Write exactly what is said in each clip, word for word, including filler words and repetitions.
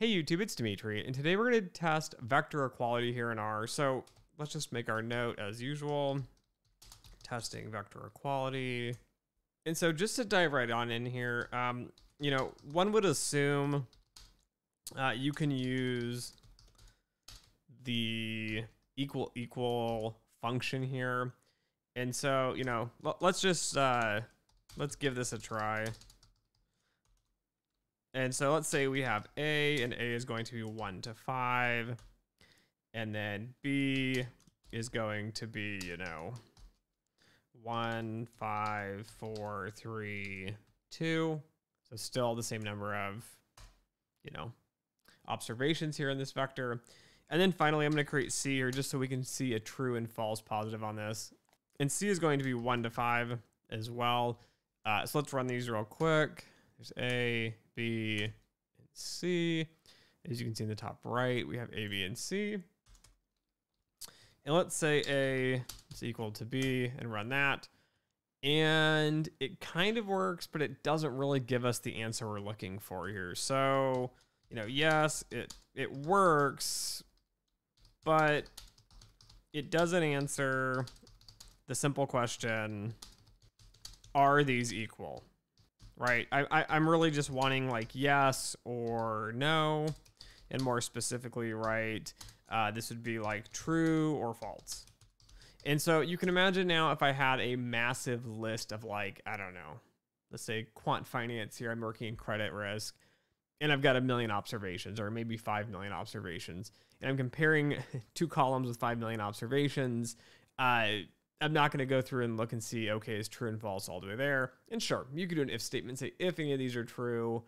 Hey YouTube, it's Dimitri, and today we're going to test vector equality here in R. So let's just make our note as usual, testing vector equality. And so just to dive right on in here, um, you know, one would assume uh, you can use the equal equal function here. And so, you know, let's just, uh, let's give this a try. And so let's say we have A, and A is going to be one to five, and then B is going to be, you know, one, five, four, three, two. So still the same number of, you know, observations here in this vector. And then finally, I'm going to create C here just so we can see a true and false positive on this. And C is going to be one to five as well. Uh, so let's run these real quick. There's A, B, and C. As you can see in the top right, we have A, B, and C. And let's say A is equal to B and run that. And it kind of works, but it doesn't really give us the answer we're looking for here. So, you know, yes, it, it works, but it doesn't answer the simple question, are these equal? Right, I, I, I'm really just wanting like yes or no, and more specifically, right, uh, this would be like true or false. And so you can imagine now if I had a massive list of like, I don't know, let's say quant finance here, I'm working in credit risk, and I've got a million observations or maybe five million observations, and I'm comparing two columns with five million observations, uh, I'm not going to go through and look and see, okay, is true and false all the way there. And sure, you could do an if statement, say if any of these are true,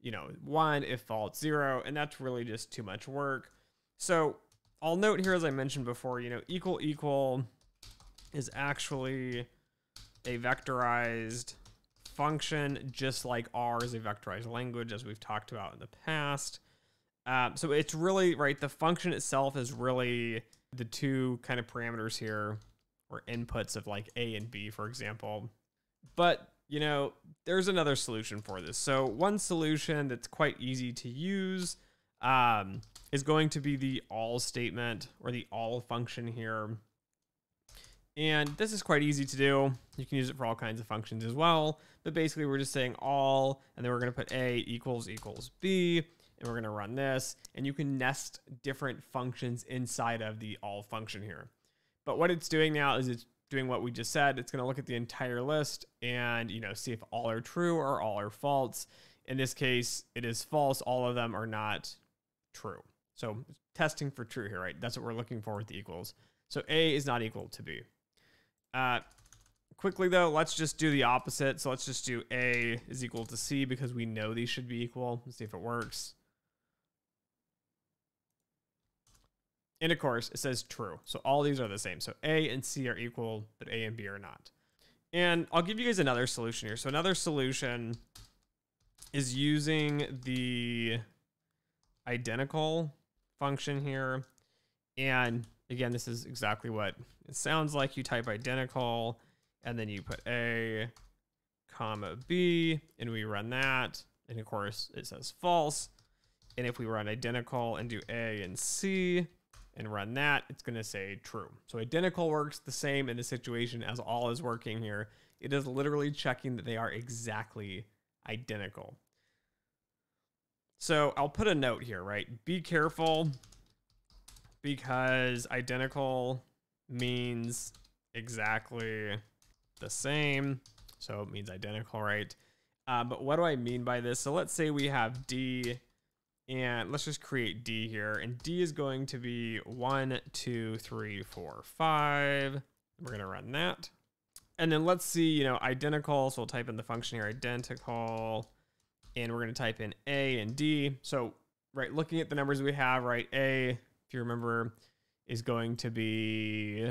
you know, one, if false, zero, and that's really just too much work. So I'll note here, as I mentioned before, you know, equal equal is actually a vectorized function, just like R is a vectorized language, as we've talked about in the past. Um, so it's really, right, the function itself is really the two kind of parameters here, or inputs of like A and B, for example. But, you know, there's another solution for this. So one solution that's quite easy to use um, is going to be the all statement or the all function here. And this is quite easy to do. You can use it for all kinds of functions as well. But basically we're just saying all, and then we're gonna put A equals equals B, and we're gonna run this. And you can nest different functions inside of the all function here. But what it's doing now is it's doing what we just said. It's going to look at the entire list and, you know, see if all are true or all are false. In this case, it is false. All of them are not true. So testing for true here, right? That's what we're looking for with the equals. So A is not equal to B. Uh, quickly though, let's just do the opposite. So let's just do A is equal to C because we know these should be equal. Let's see if it works. And of course, it says true. So all these are the same. So A and C are equal, but A and B are not. And I'll give you guys another solution here. So another solution is using the identical function here. And again, this is exactly what it sounds like. You type identical, and then you put A, comma B, and we run that. And of course, it says false. And if we run identical and do A and C, and run that, it's gonna say true. So identical works the same in the situation as all is working here. It is literally checking that they are exactly identical. So I'll put a note here, right? Be careful because identical means exactly the same. So it means identical, right? Uh, but what do I mean by this? So let's say we have D, and let's just create D here. And D is going to be one, two, three, four, five. We're gonna run that. And then let's see, you know, identical. So we'll type in the function here, identical. And we're gonna type in A and D. So, right, looking at the numbers we have, right, A, if you remember, is going to be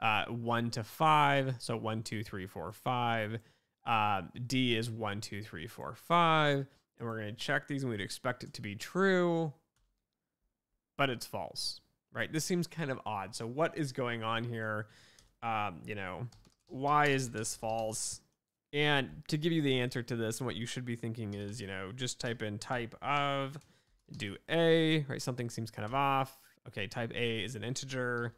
uh, one to five. So one, two, three, four, five. Uh, D is one, two, three, four, five. And we're going to check these and we'd expect it to be true, but it's false, right? This seems kind of odd. So what is going on here? Um, you know, why is this false? And to give you the answer to this, and what you should be thinking is, you know, just type in type of do A, right? Something seems kind of off. Okay, type A is an integer.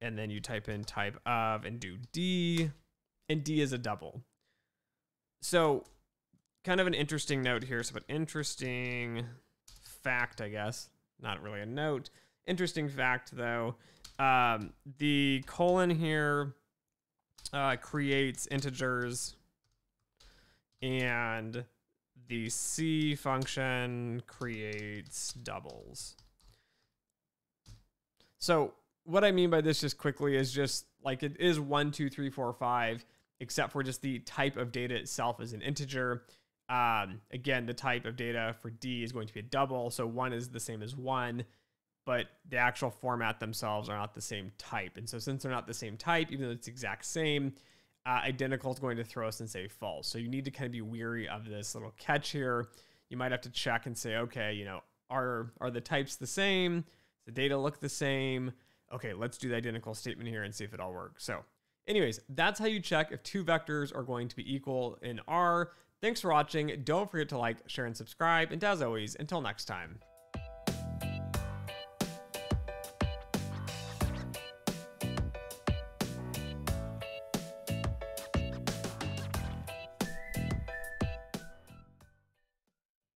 And then you type in type of and do D, and D is a double. So kind of an interesting note here. So an interesting fact, I guess, not really a note. Interesting fact though, um, the colon here uh, creates integers, and the C function creates doubles. So what I mean by this just quickly is just like it is one, two, three, four, five, except for just the type of data itself is an integer. Um, again, the type of data for D is going to be a double. So one is the same as one, but the actual format themselves are not the same type. And so since they're not the same type, even though it's exact same, uh, identical is going to throw us and say false. So you need to kind of be wary of this little catch here. You might have to check and say, okay, you know, are, are the types the same? Does the data look the same? Okay, let's do the identical statement here and see if it all works. So anyways, that's how you check if two vectors are going to be equal in R. Thanks for watching. Don't forget to like, share, and subscribe. And as always, until next time.